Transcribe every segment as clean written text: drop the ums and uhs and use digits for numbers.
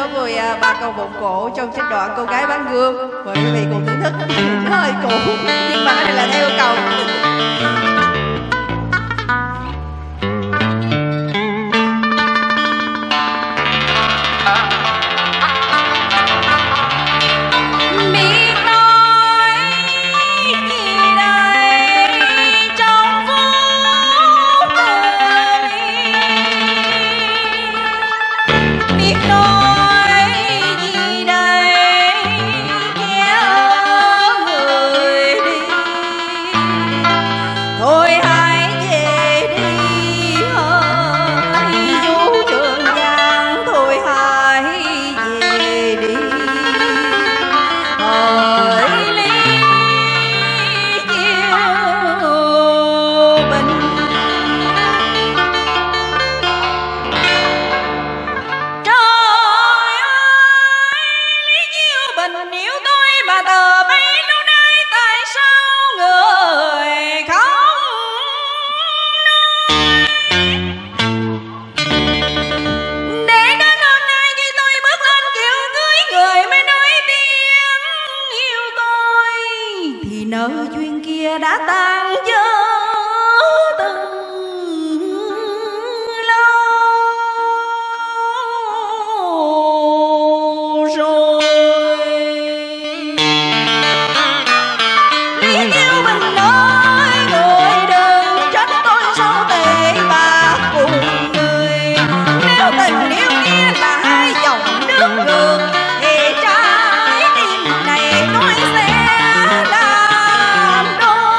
có người bà cầu vọng cổ trong trích đoạn Cô Gái Bán Gương. Mời quý vị cùng thưởng thức. Nó hơi cũ nhưng mà cái này là theo yêu cầu. Hãy subscribe cho kênh Ghiền Mì Gõ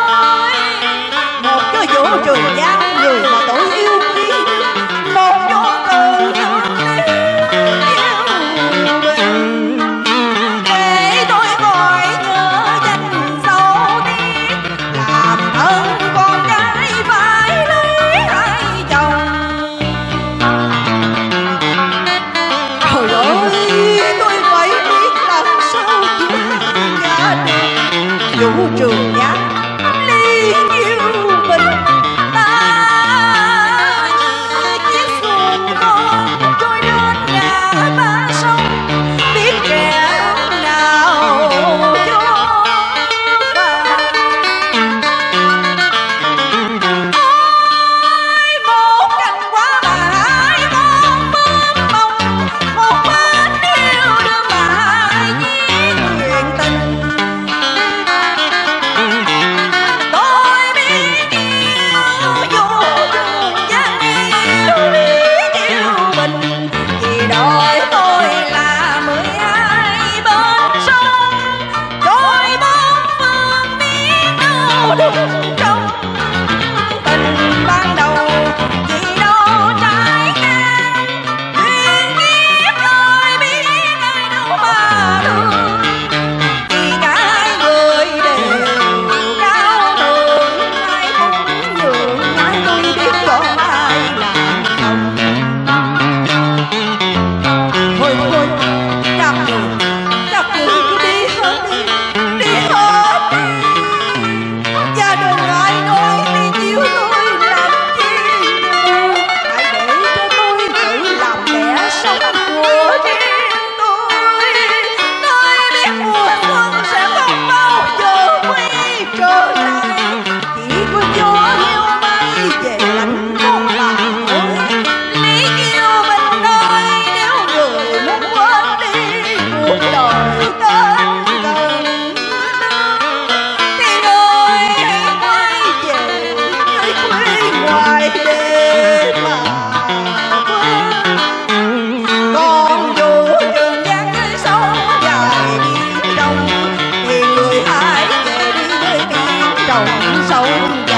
để không bỏ lỡ những video hấp dẫn.